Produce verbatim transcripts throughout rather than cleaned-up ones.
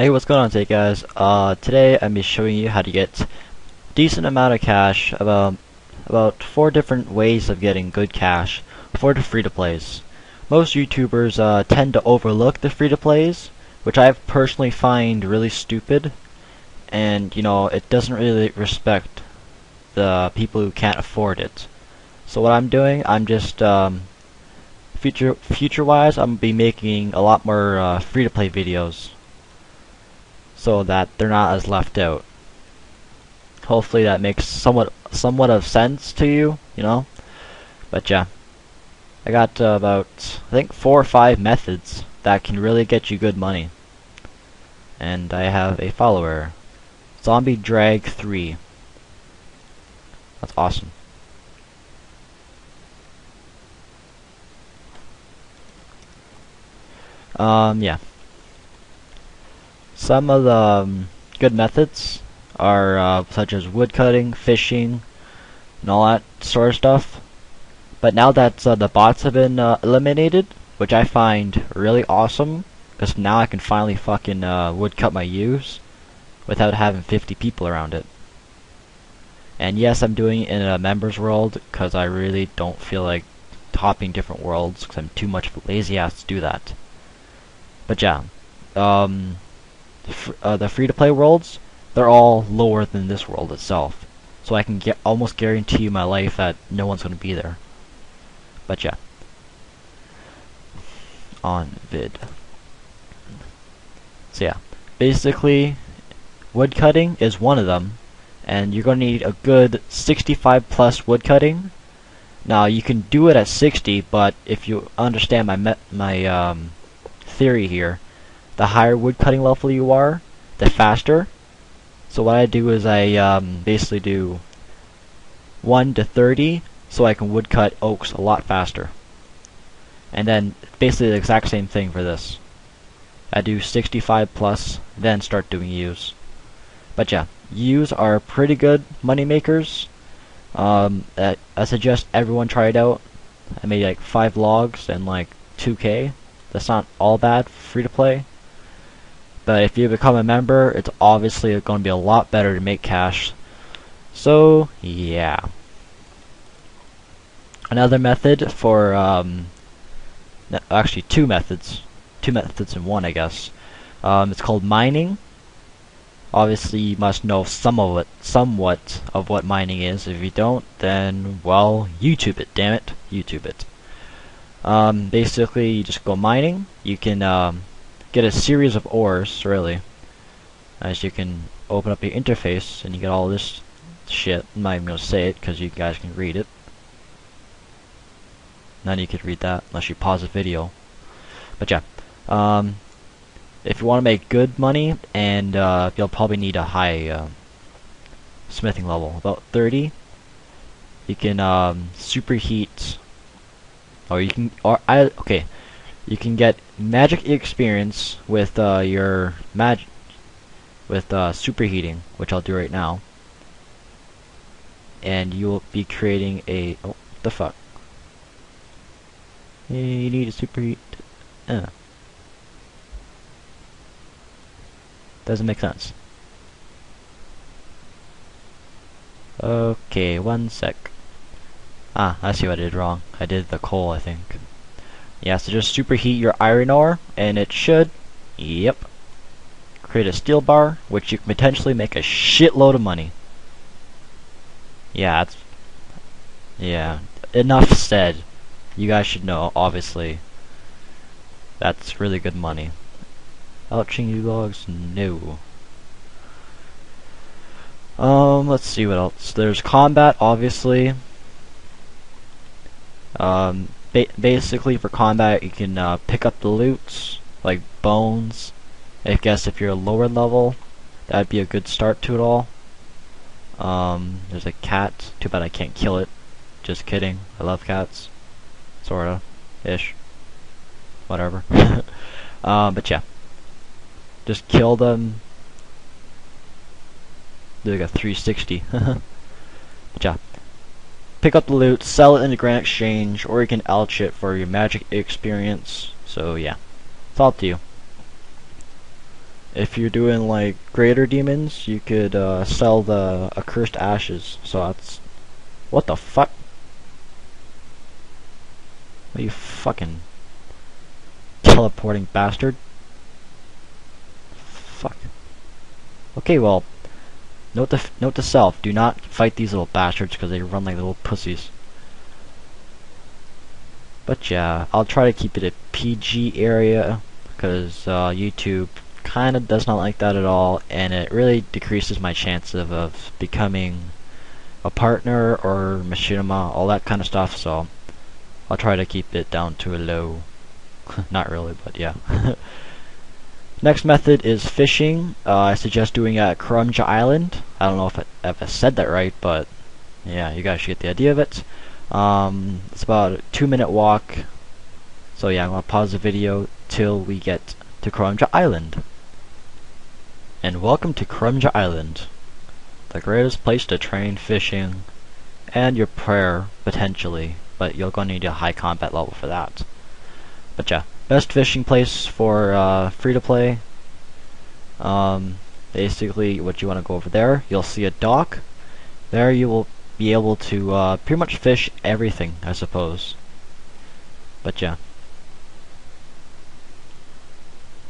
Hey, what's going on today, guys? Uh, today I'm be showing you how to get decent amount of cash, about about four different ways of getting good cash for the free-to-plays. Most YouTubers uh, tend to overlook the free-to-plays, which I personally find really stupid, and you know, it doesn't really respect the people who can't afford it. So what I'm doing, I'm just um, future future wise, I'm gonna be making a lot more uh, free-to-play videos, so that they're not as left out. Hopefully that makes somewhat somewhat of sense to you, you know. But yeah, I got uh, about I think four or five methods that can really get you good money. And I have a follower, Zombie Drag three. That's awesome. Um yeah. Some of the um, good methods are uh, such as wood cutting, fishing, and all that sort of stuff. But now that uh, the bots have been uh, eliminated, which I find really awesome, because now I can finally fucking uh, wood cut my ewes without having fifty people around it. And yes, I'm doing it in a members world, because I really don't feel like hopping different worlds, because I'm too much of a lazy ass to do that. But yeah, um... Uh, the free-to-play worlds, they're all lower than this world itself, so I can get almost guarantee you my life that no one's going to be there. But yeah, on vid. So yeah, basically, wood cutting is one of them, and you're going to need a good sixty-five plus wood cutting. Now you can do it at sixty, but if you understand my me my um, theory here. The higher wood cutting level you are, the faster. So what I do is I um, basically do one to thirty, so I can wood cut oaks a lot faster. And then basically the exact same thing for this. I do sixty-five plus, then start doing ewes. But yeah, ewes are pretty good money makers. Um, I, I suggest everyone try it out. I made like five logs and like two K. That's not all bad, free to play. But if you become a member, it's obviously going to be a lot better to make cash. So, yeah. Another method for, um, no, actually two methods. Two methods in one, I guess. Um, it's called mining. Obviously, you must know some of it, somewhat of what mining is. If you don't, then, well, YouTube it, damn it. YouTube it. Um, basically, you just go mining. You can, um... get a series of ores, really, as you can open up your interface and you get all this shit. I'm not even going to say it because you guys can read it. None of you could read that unless you pause the video. But yeah, um, if you want to make good money, and uh, you'll probably need a high uh, smithing level, about thirty, you can um, superheat, or you can, or I, okay, you can get magic experience with uh, your mag with uh, superheating, which I'll do right now, and you will be creating a oh the fuck you need a superheat. Uh. Doesn't make sense. Okay, one sec. Ah, I see what I did wrong. I did the coal, I think. Yeah, so just superheat your iron ore, and it should, yep, create a steel bar, which you can potentially make a shitload of money. Yeah, it's, yeah, enough said. You guys should know, obviously. That's really good money. Ouching you logs, no. Um, let's see what else. There's combat, obviously. Um... Ba basically, for combat, you can uh, pick up the loot, like bones. I guess if you're a lower level, that'd be a good start to it all. Um, there's a cat. Too bad I can't kill it. Just kidding. I love cats. Sorta. Ish. Whatever. um, but yeah. Just kill them. Do like a three sixty. But yeah. Pick up the loot, sell it in the Grand Exchange, or you can alch it for your magic experience. So yeah, it's all up to you. If you're doing like greater demons, you could uh, sell the accursed ashes. So that's what the fuck. What are you fucking teleporting, bastard? Fuck. Okay, well, note to note to self: do not fight these little bastards because they run like little pussies. But yeah, I'll try to keep it a P G area because uh, YouTube kind of does not like that at all, and it really decreases my chance of, of becoming a partner or machinima, all that kind of stuff. So I'll try to keep it down to a low. Not really, but yeah. Next method is fishing. Uh, I suggest doing it at Krumja Island. I don't know if I, if I said that right, but yeah, you guys should get the idea of it. Um, it's about a two minute walk. So yeah, I'm going to pause the video till we get to Krumja Island. And welcome to Krumja Island, the greatest place to train fishing and your prayer, potentially, but you're going to need a high combat level for that. But yeah, best fishing place for uh, free-to-play. Um, basically, what you want to go over there, you'll see a dock. There you will be able to uh, pretty much fish everything, I suppose. But yeah.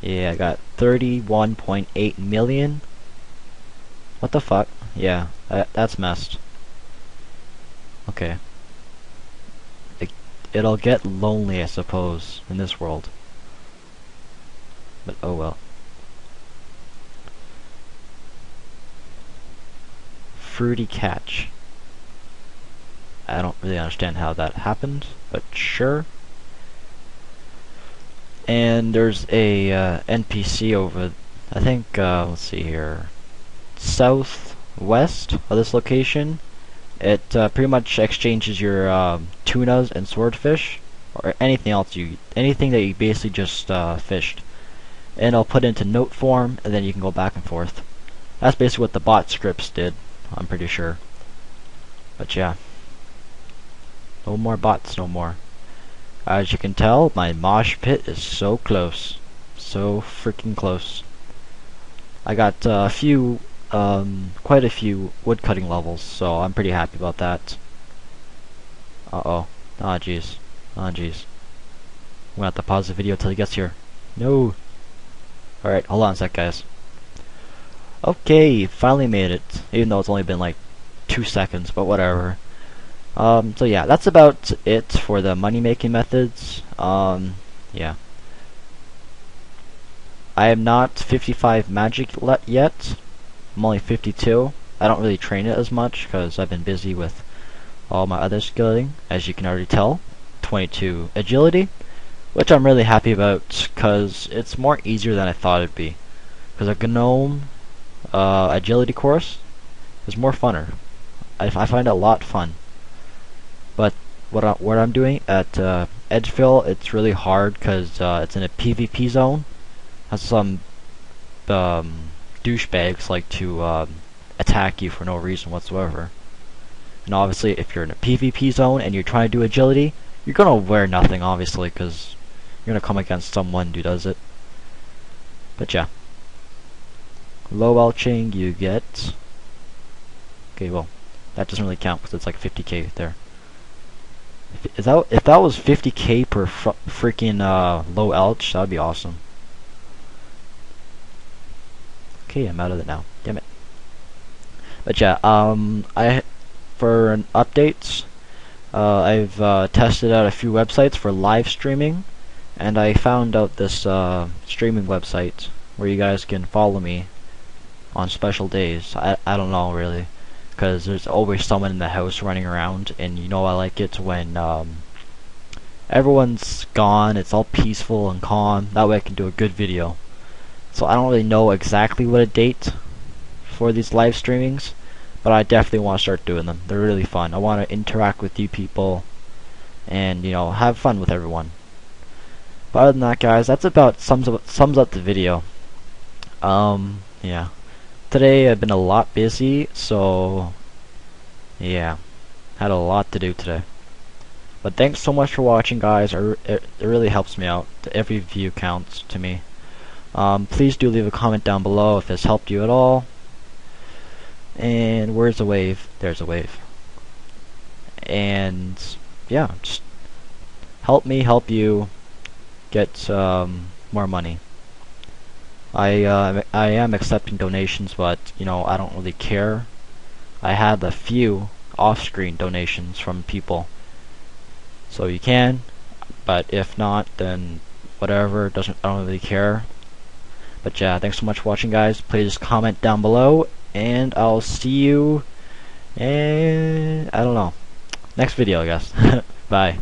Yeah, I got thirty-one point eight million. What the fuck? Yeah, that, that's messed. Okay. It'll get lonely, I suppose, in this world. But oh well. Fruity catch. I don't really understand how that happened, but sure. And there's a uh, N P C over, I think, uh, let's see here, southwest of this location. It uh, pretty much exchanges your um, tunas and swordfish, or anything else you, anything that you basically just uh, fished. And I'll put it into note form, and then you can go back and forth. That's basically what the bot scripts did, I'm pretty sure. But yeah, no more bots, no more. As you can tell, my mosh pit is so close, so freaking close. I got uh, a few. Um, quite a few woodcutting levels, so I'm pretty happy about that. Uh oh. Ah, jeez. Ah, jeez. I'm gonna have to pause the video till he gets here. No! Alright, hold on a sec, guys. Okay, finally made it. Even though it's only been like two seconds, but whatever. Um, so yeah, that's about it for the money-making methods. Um, yeah. I am not fifty-five magic yet. I'm only fifty-two. I don't really train it as much because I've been busy with all my other skilling, as you can already tell. twenty-two agility, which I'm really happy about because it's more easier than I thought it'd be. Because a gnome uh, agility course is more funner. I, I find it a lot fun. But what I, what I'm doing at uh, Edgeville, it's really hard because uh, it's in a PvP zone. Has some. Um, douchebags like to um, attack you for no reason whatsoever. And obviously if you're in a PvP zone and you're trying to do agility, you're gonna wear nothing, obviously, because you're gonna come against someone who does it. But yeah, low elching you get. Okay, well, that doesn't really count because it's like fifty K there. If, if, that, if that was fifty K per fr freaking uh, low elch, that would be awesome. Okay, I'm out of it now. Damn it. But yeah, um, I for an updates, uh, I've uh, tested out a few websites for live streaming, and I found out this uh, streaming website where you guys can follow me on special days. I I don't know really, because there's always someone in the house running around, and you know I like it when um, everyone's gone. It's all peaceful and calm. That way I can do a good video. So I don't really know exactly what a date for these live streamings, but I definitely want to start doing them. They're really fun. I want to interact with you people and, you know, have fun with everyone. But other than that, guys, that's about sums up, sums up the video. Um, yeah. Today I've been a lot busy, so yeah, had a lot to do today. But thanks so much for watching, guys. It, it really helps me out. Every view counts to me. Um, please do leave a comment down below if this helped you at all. And where's the wave? There's a wave. And yeah, just help me help you get um, more money. I uh, I am accepting donations, but you know, I don't really care. I have a few off-screen donations from people, so you can. But if not, then whatever. Doesn't I don't really care. But yeah, thanks so much for watching, guys. Please comment down below, and I'll see you. And I don't know, next video, I guess. Bye.